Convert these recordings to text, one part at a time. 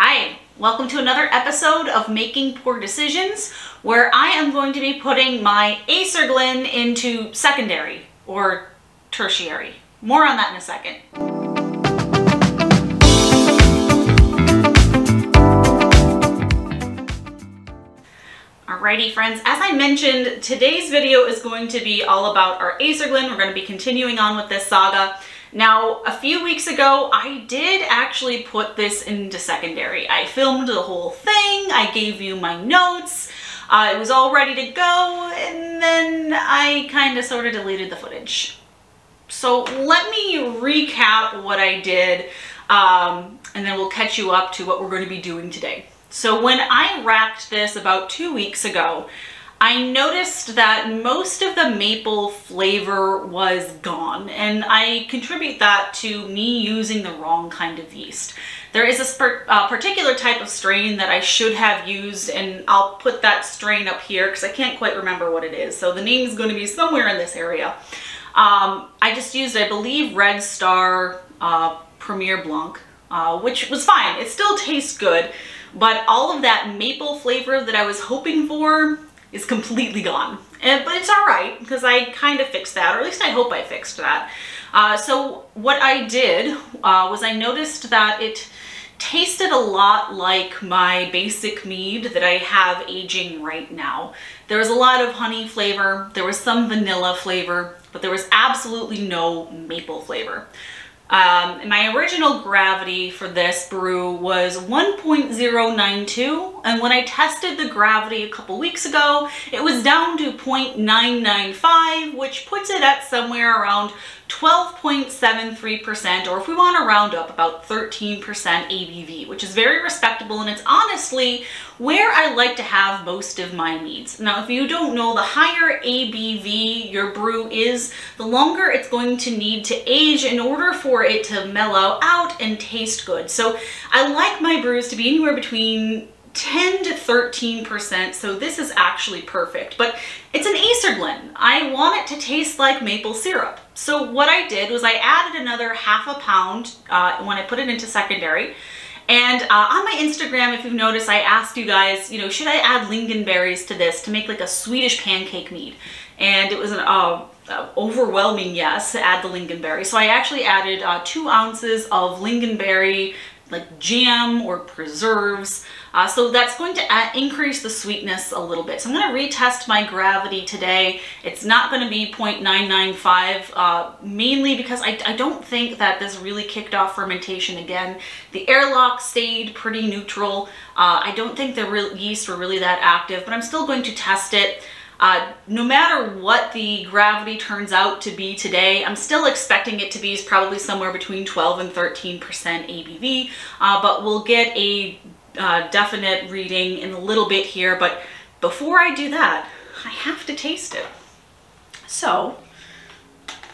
Hi, welcome to another episode of Making Poor Decisions, where I am going to be putting my Acerglyn into secondary or tertiary. More on that in a second. Alrighty friends, as I mentioned, today's video is going to be all about our Acerglyn. We're going to be continuing on with this saga. Now, a few weeks ago, I did actually put this into secondary. I filmed the whole thing, I gave you my notes, it was all ready to go, and then I kind of sort of deleted the footage. So let me recap what I did, and then we'll catch you up to what we're going to be doing today. So when I wrapped this about 2 weeks ago, I noticed that most of the maple flavor was gone, and I contribute that to me using the wrong kind of yeast. There is a particular type of strain that I should have used, and I'll put that strain up here because I can't quite remember what it is. So the name is going to be somewhere in this area. I just used, I believe, Red Star Premier Blanc, which was fine. It still tastes good. But all of that maple flavor that I was hoping for is completely gone. But it's all right, because I kind of fixed that, or at least I hope I fixed that. So what I did was I noticed that it tasted a lot like my basic mead that I have aging right now. There was a lot of honey flavor, there was some vanilla flavor, but there was absolutely no maple flavor. My original gravity for this brew was 1.092, and when I tested the gravity a couple weeks ago, it was down to 0.995, which puts it at somewhere around 12.73%, or if we want to round up, about 13% ABV, which is very respectable, and it's honestly where I like to have most of my meads. Now, if you don't know, the higher ABV your brew is, the longer it's going to need to age in order for it to mellow out and taste good. So I like my brews to be anywhere between 10 to 13%, so this is actually perfect, but it's an Acerglyn. I want it to taste like maple syrup. So what I did was I added another half a pound when I put it into secondary. And on my Instagram, if you've noticed, I asked you guys, you know, should I add lingonberries to this to make like a Swedish pancake mead? And it was an overwhelming yes to add the lingonberry. So I actually added 2 ounces of lingonberry, like jam or preserves. So that's going to increase the sweetness a little bit. So I'm going to retest my gravity today. It's not going to be 0.995, mainly because I don't think that this really kicked off fermentation again. The airlock stayed pretty neutral. I don't think the yeast were really that active, but I'm still going to test it. No matter what the gravity turns out to be today, I'm still expecting it to be probably somewhere between 12 and 13% ABV, but we'll get a definite reading in a little bit here. But before I do that, I have to taste it. So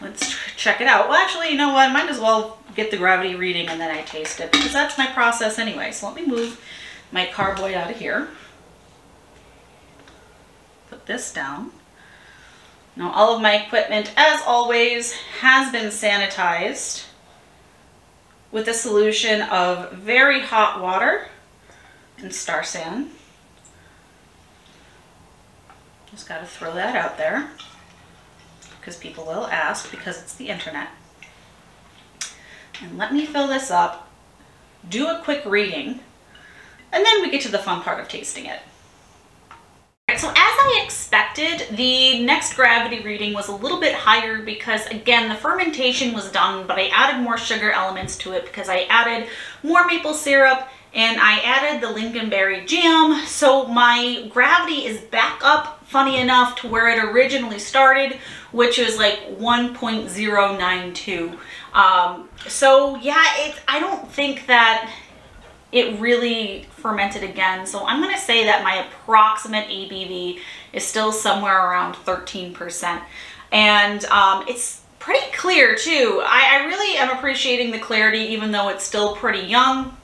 let's check it out. Well, actually, you know what? I might as well get the gravity reading and then I taste it, because that's my process anyway. So let me move my carboy out of here. Put this down. Now, all of my equipment, as always, has been sanitized with a solution of very hot water and Star San. Just got to throw that out there because people will ask, because it's the internet. And let me fill this up, do a quick reading, and then we get to the fun part of tasting it. So as I expected, the next gravity reading was a little bit higher because, again, the fermentation was done, but I added more sugar elements to it because I added more maple syrup and I added the lingonberry jam. So my gravity is back up, funny enough, to where it originally started, which was like 1.092. So yeah, I don't think that it really fermented again. So I'm going to say that my approximate ABV is still somewhere around 13%. And it's pretty clear too. I really am appreciating the clarity, even though it's still pretty young.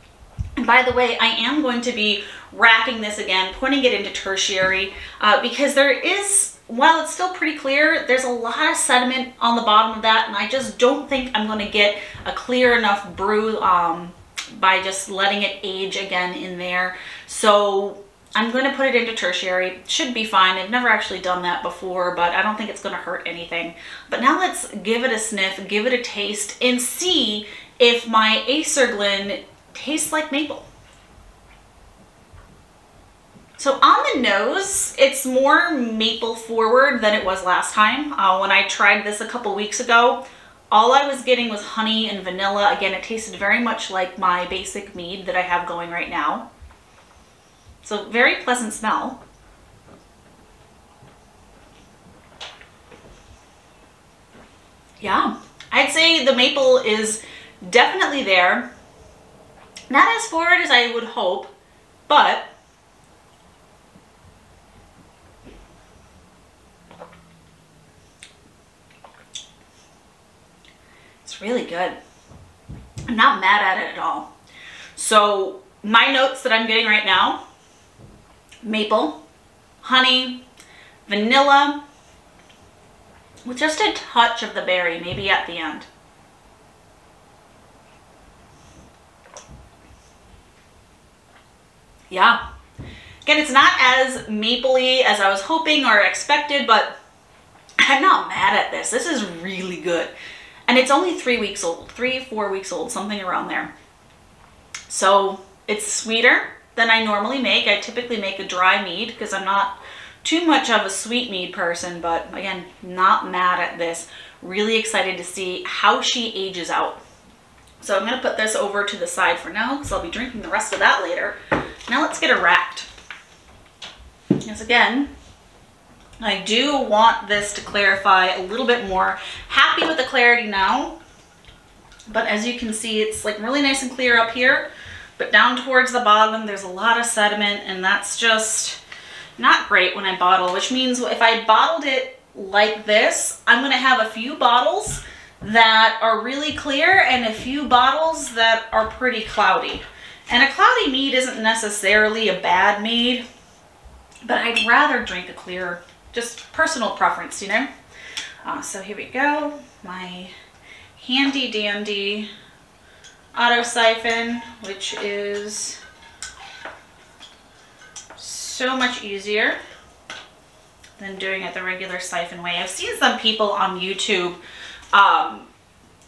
And by the way, I am going to be wrapping this again, putting it into tertiary, because there is, while it's still pretty clear, there's a lot of sediment on the bottom of that. And I just don't think I'm going to get a clear enough brew by just letting it age again in there. So I'm going to put it into tertiary. Should be fine. I've never actually done that before, but I don't think it's going to hurt anything. But now let's give it a sniff, give it a taste, and see if my Acerglyn tastes like maple. So on the nose, it's more maple forward than it was last time. When I tried this a couple weeks ago, all I was getting was honey and vanilla. Again, it tasted very much like my basic mead that I have going right now. So very pleasant smell. Yeah, I'd say the maple is definitely there. Not as forward as I would hope, but it's really good. I'm not mad at it at all. So my notes that I'm getting right now: maple, honey, vanilla, with just a touch of the berry, maybe at the end. Yeah. Again, it's not as mapley as I was hoping or expected, but I'm not mad at this. This is really good. And it's only 3 weeks old, 3-4 weeks old, something around there. So it's sweeter than I normally make. I typically make a dry mead because I'm not too much of a sweet mead person, but again, not mad at this. Really excited to see how she ages out. So I'm gonna put this over to the side for now because I'll be drinking the rest of that later. Now let's get her racked. Because again, I do want this to clarify a little bit more. Happy with the clarity now, but as you can see, it's like really nice and clear up here, but down towards the bottom, there's a lot of sediment, and that's just not great when I bottle, which means if I bottled it like this, I'm gonna have a few bottles that are really clear and a few bottles that are pretty cloudy. And a cloudy mead isn't necessarily a bad mead, but I'd rather drink a clear, just personal preference, you know? So here we go, my handy dandy auto siphon, which is so much easier than doing it the regular siphon way. I've seen some people on YouTube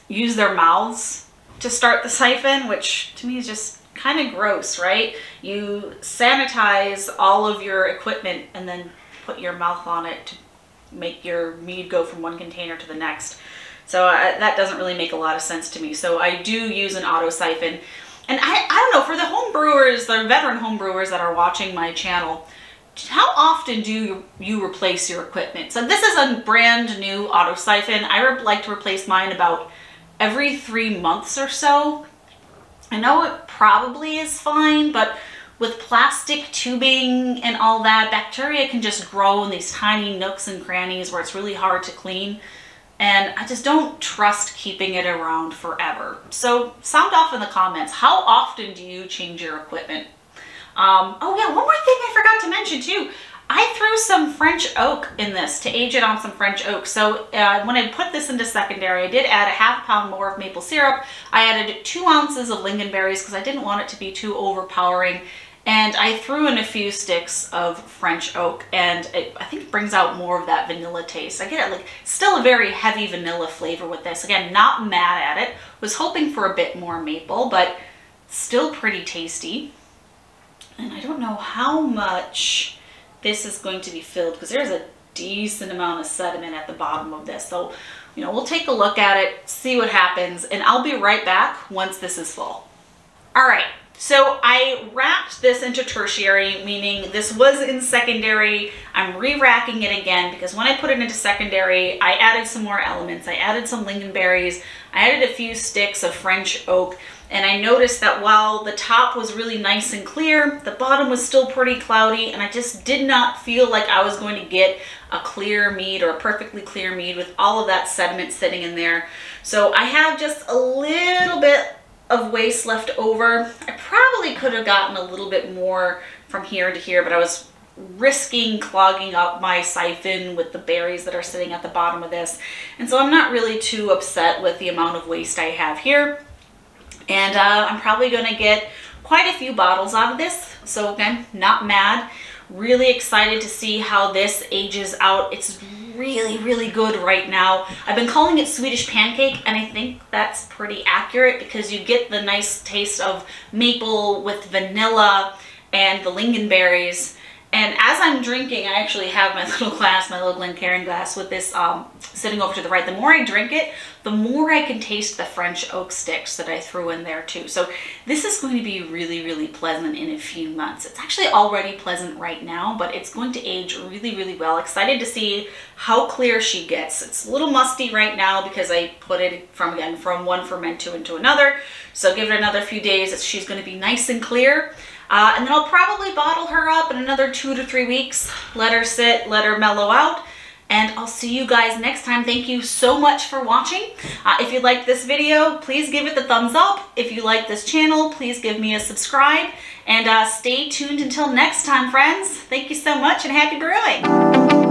use their mouths to start the siphon, which to me is just kind of gross, right? You sanitize all of your equipment and then put your mouth on it to make your mead go from one container to the next. So that doesn't really make a lot of sense to me. So I do use an auto siphon. And I don't know, for the home brewers, the veteran home brewers that are watching my channel, how often do you replace your equipment? So this is a brand new auto siphon. I like to replace mine about every 3 months or so. I know it probably is fine, but with plastic tubing and all that, bacteria can just grow in these tiny nooks and crannies where it's really hard to clean. And I just don't trust keeping it around forever. So sound off in the comments. How often do you change your equipment? Oh yeah, one more thing I forgot to mention too. I threw some French oak in this to age it on some French oak. So when I put this into secondary, I did add a half pound more of maple syrup. I added 2 ounces of lingonberries because I didn't want it to be too overpowering. And I threw in a few sticks of French oak, and I think it brings out more of that vanilla taste. I get it, like, still a very heavy vanilla flavor with this. Again, not mad at it. Was hoping for a bit more maple, but still pretty tasty. And I don't know how much this is going to be filled because there's a decent amount of sediment at the bottom of this. So, you know, we'll take a look at it, see what happens, and I'll be right back once this is full. All right. So I wrapped this into tertiary, meaning this was in secondary. I'm re-racking it again because when I put it into secondary, I added some more elements. I added some lingonberries. I added a few sticks of French oak. And I noticed that while the top was really nice and clear, the bottom was still pretty cloudy. And I just did not feel like I was going to get a clear mead or a perfectly clear mead with all of that sediment sitting in there. So I have just a little bit of waste left over. I probably could have gotten a little bit more from here to here, but I was risking clogging up my siphon with the berries that are sitting at the bottom of this. And so I'm not really too upset with the amount of waste I have here. And I'm probably going to get quite a few bottles out of this. So again, not mad. Really excited to see how this ages out. It's really, really good right now. I've been calling it Swedish pancake, and I think that's pretty accurate because you get the nice taste of maple with vanilla and the lingonberries. And as I'm drinking, I actually have my little glass, my little Glencairn glass with this sitting over to the right. The more I drink it, the more I can taste the French oak sticks that I threw in there too. So this is going to be really, really pleasant in a few months. It's actually already pleasant right now, but it's going to age really, really well. Excited to see how clear she gets. It's a little musty right now because I put it from one ferment into another. So give it another few days. She's going to be nice and clear. And then I'll probably bottle her up in another 2 to 3 weeks, let her sit, let her mellow out, and I'll see you guys next time. Thank you so much for watching. If you liked this video, please give it the thumbs up. If you like this channel, please give me a subscribe, and stay tuned until next time, friends. Thank you so much, and happy brewing.